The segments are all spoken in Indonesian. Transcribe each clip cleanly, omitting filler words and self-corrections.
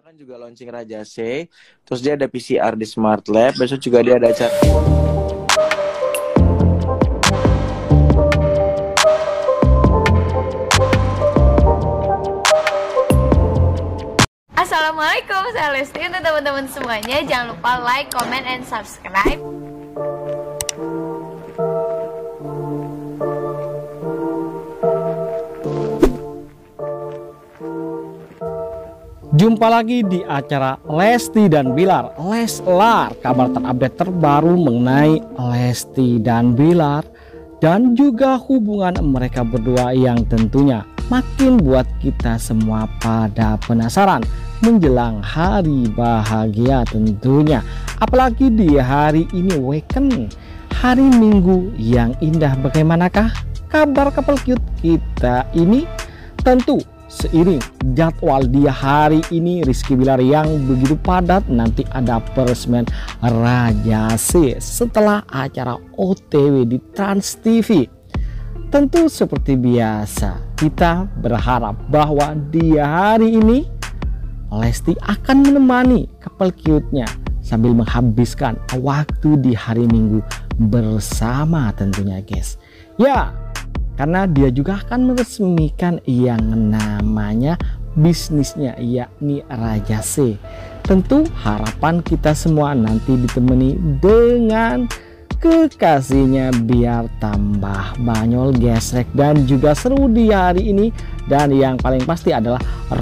Dia kan juga launching Raja Sei, terus dia ada PCR di smart lab, besok juga dia ada acara. Assalamualaikum, saya Lesti. Untuk teman-teman semuanya, jangan lupa like, comment, and subscribe. Jumpa lagi di acara Lesti dan Billar, Leslar. Kabar terupdate terbaru mengenai Lesti dan Billar dan juga hubungan mereka berdua yang tentunya makin buat kita semua pada penasaran menjelang hari bahagia tentunya. Apalagi di hari ini weekend, hari Minggu yang indah. Bagaimanakah kabar couple cute kita ini? Tentu seiring jadwal dia hari ini, Rizky Billar yang begitu padat, nanti ada peresmian Raja Sei setelah acara OTW di Trans TV. Tentu seperti biasa, kita berharap bahwa di hari ini Lesti akan menemani couple cute-nya sambil menghabiskan waktu di hari Minggu bersama tentunya, guys. Ya, karena dia juga akan meresmikan yang namanya bisnisnya, yakni Raja Sei. Tentu harapan kita semua nanti ditemani dengan kekasihnya biar tambah banyol, gesrek, dan juga seru di hari ini. Dan yang paling pasti adalah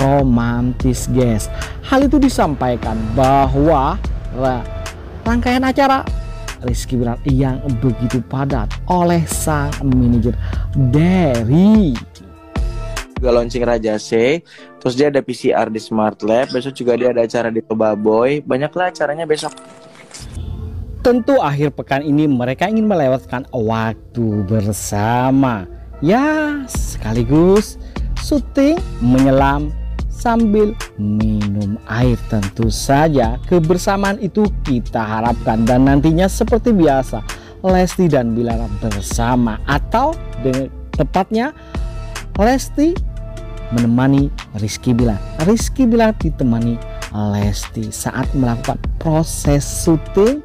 romantis, guys. Hal itu disampaikan bahwa rangkaian acara Rizky Billar yang begitu padat oleh sang manajer Derry. Juga launching Raja Sei, terus dia ada PCR di smart lab, besok juga dia ada acara di Toba Boy. Banyaklah acaranya besok. Tentu akhir pekan ini mereka ingin melewatkan waktu bersama, ya, sekaligus syuting, menyelam, sambil minum air. Tentu saja kebersamaan itu kita harapkan, dan nantinya seperti biasa Lesti dan Billar bersama, atau tepatnya Lesti menemani Rizky Billar, Rizky Billar ditemani Lesti saat melakukan proses syuting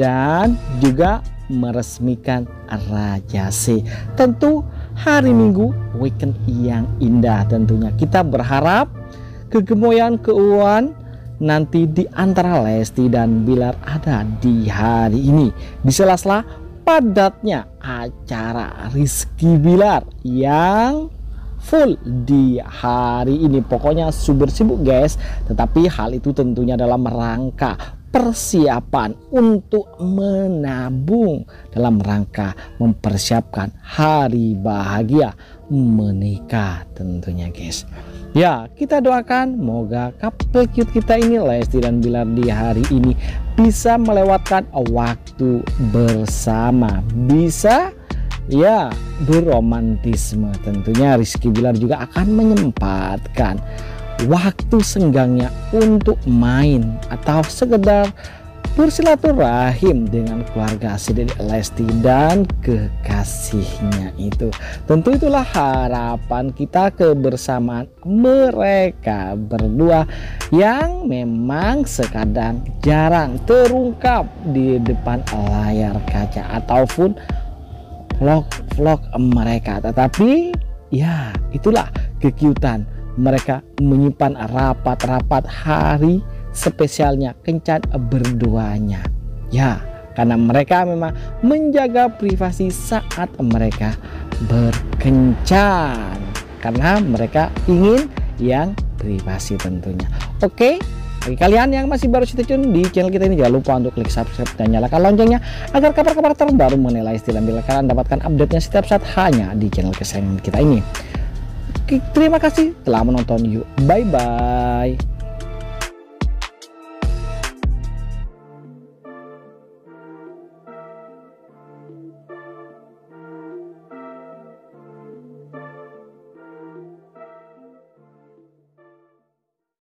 dan juga meresmikan Raja Sei. Tentu hari Minggu weekend yang indah tentunya. Kita berharap kegemoyan keuangan nanti di antara Lesti dan Billar ada di hari ini, di sela-sela padatnya acara Rizky Billar yang full di hari ini. Pokoknya super sibuk, guys. Tetapi hal itu tentunya dalam rangka persiapan untuk menabung, dalam rangka mempersiapkan hari bahagia menikah tentunya, guys. Ya, kita doakan moga couple cute kita ini, Lesti dan Billar, di hari ini bisa melewatkan waktu bersama, bisa ya berromantisme tentunya. Rizky Billar juga akan menyempatkan waktu senggangnya untuk main atau sekedar bersilaturahim dengan keluarga si Dedek Lesti dan kekasihnya itu. Tentu itulah harapan kita, kebersamaan mereka berdua yang memang sekadang jarang terungkap di depan layar kaca ataupun vlog-vlog mereka. Tetapi ya itulah kekiutan mereka, menyimpan rapat-rapat hari spesialnya, kencan berduanya. Ya, karena mereka memang menjaga privasi saat mereka berkencan, karena mereka ingin yang privasi tentunya. Oke, bagi kalian yang masih baru stay tune di channel kita ini, jangan lupa untuk klik subscribe dan nyalakan loncengnya agar kabar-kabar terbaru mengenai istilah Billar kalian dapatkan update-nya setiap saat hanya di channel kesayangan kita ini. Terima kasih telah menonton. Yuk, bye-bye.